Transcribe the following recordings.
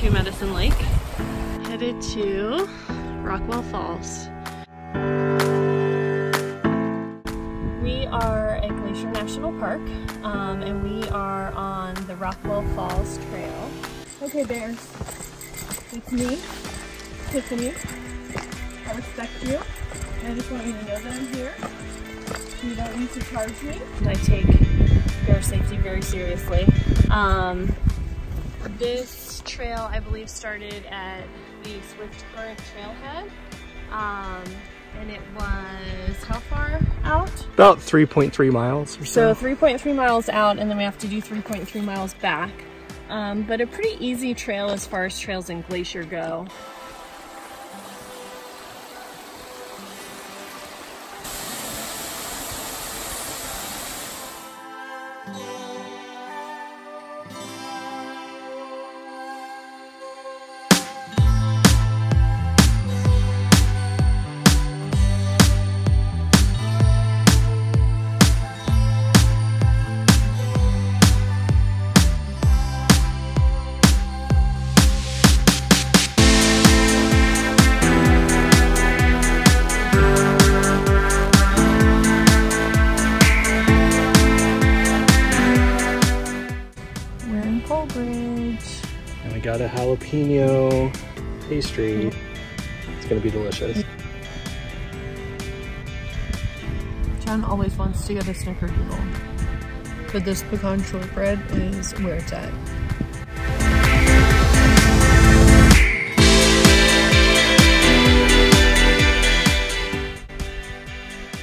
to Medicine Lake, headed to Rockwell Falls. We are at Glacier National Park and we are on the Rockwell Falls Trail. Okay, bears. It's me, Tiffany. I respect you. I just want you to know that I'm here. You don't need to charge me. I take bear safety very seriously. This trail, I believe, started at the Swift Current Trailhead, and it was how far out? About 3.3 miles or so. So 3.3 miles out, and then we have to do 3.3 miles back. But a pretty easy trail as far as trails in Glacier go. And we got a jalapeno pastry. It's gonna be delicious. John always wants to get a snickerdoodle, but this pecan shortbread is where it's at.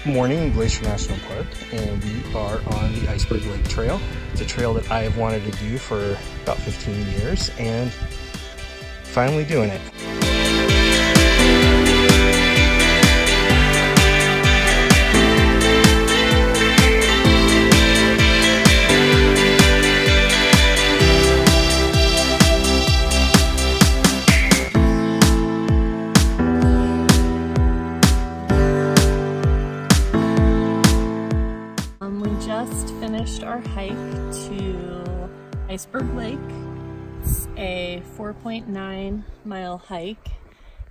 Morning in Glacier National Park, and we are on the Iceberg Lake Trail. It's a trail that I have wanted to do for about 15 years and finally doing it. Finished our hike to Iceberg Lake. It's a 4.9 mile hike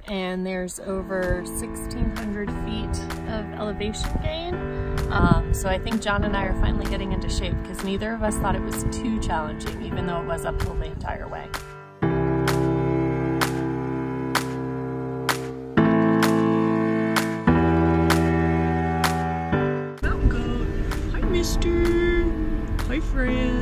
and there's over 1,600 feet of elevation gain. So I think John and I are finally getting into shape because neither of us thought it was too challenging, even though it was uphill the entire way. Hi, mister. Hi, friend.